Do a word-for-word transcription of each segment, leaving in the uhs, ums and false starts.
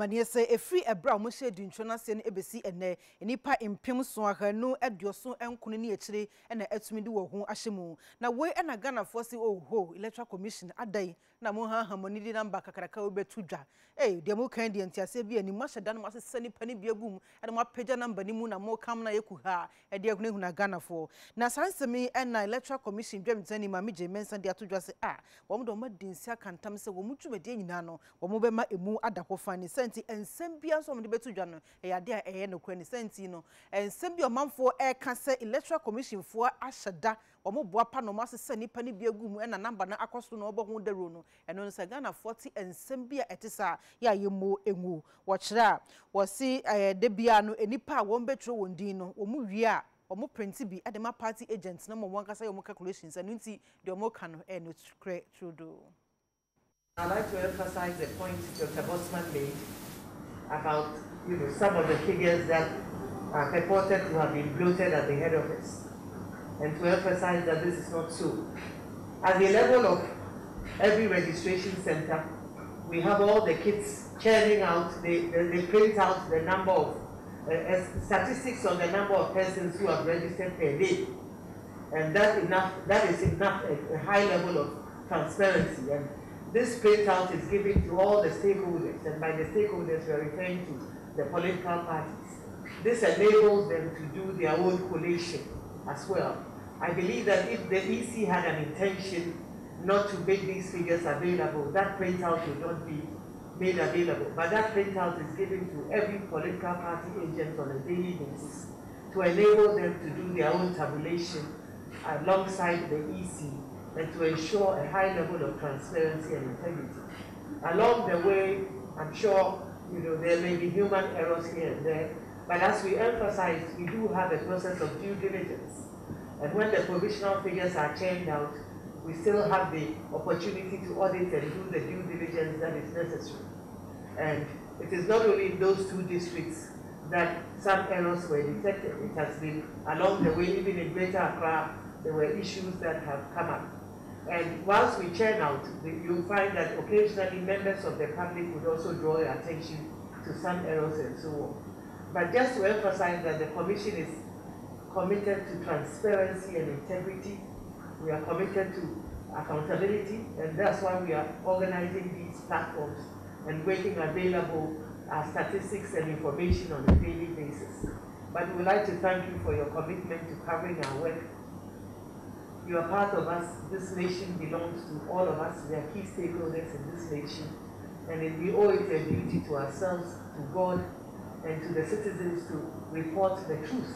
Mania say a free a brown mushe dunchona sen ebesi ene, enipa impim swaka no ed your son and kunini echre and the etumi do home ashemu. Na we and a gunna force oh ho electoral commission a day na moha harmonidi number kakakao betuja. Eh, demo candy and tia sebi and masha dan must send penny be a boom and my pager number ni moon and more kamna yokuha and dear na Ghana for. Na sanse me and na electoral commission dream zeni mammy James and the atuja say ah, one do mad din sia can tam se womuchu bedinano, womobema emu ada hofani senti and send be some betu jano, a idea a no quen sentino, and send be a man for air cancer electoral commission for ashada, or more boapa no master seni penny be a goom and a number na across to no bohun de runo, and on Sagana forty and send be a etisa, ya you mo emu, watch that, was see a debiano, any pa one betro wondino, or mu ya. Omo printi bi adema party agents na mo wanka say omo calculations and nti de omo kan e no true do. I like to emphasize the point Doctor Bosman made about, you know, some of the figures that are purported to have been bloated at the head office, and to emphasize that this is not so. At the level of every registration center, we have all the kits churning out. They they, they print out the number of Uh, statistics on the number of persons who have registered per day, and that enough that is enough a, a high level of transparency. And this printout is given to all the stakeholders, and by the stakeholders we are referring to the political parties. This enables them to do their own collation as well. I believe that if the E C had an intention not to make these figures available, that printout would not be made available, but that printout is given to every political party agent on a daily basis to enable them to do their own tabulation alongside the E C and to ensure a high level of transparency and integrity. Along the way, I'm sure you know there may be human errors here and there, but as we emphasize, we do have a process of due diligence. And when the provisional figures are churned out, we still have the opportunity to audit and do the due diligence that is necessary. And it is not only in those two districts that some errors were detected. It has been along the way, even in Greater Accra, there were issues that have come up. And whilst we churn out, you'll find that occasionally members of the public would also draw your attention to some errors and so on. But just to emphasize that the Commission is committed to transparency and integrity. We are committed to accountability, and that's why we are organizing these platforms and making available our statistics and information on a daily basis. But we would like to thank you for your commitment to covering our work. You are part of us. This nation belongs to all of us. We are key stakeholders in this nation, and we owe it a duty to ourselves, to God, and to the citizens to report the truth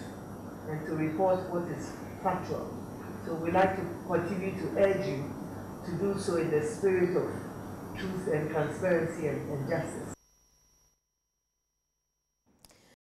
and to report what is factual. So we like to continue to urge you to do so in the spirit of truth and transparency and, and justice.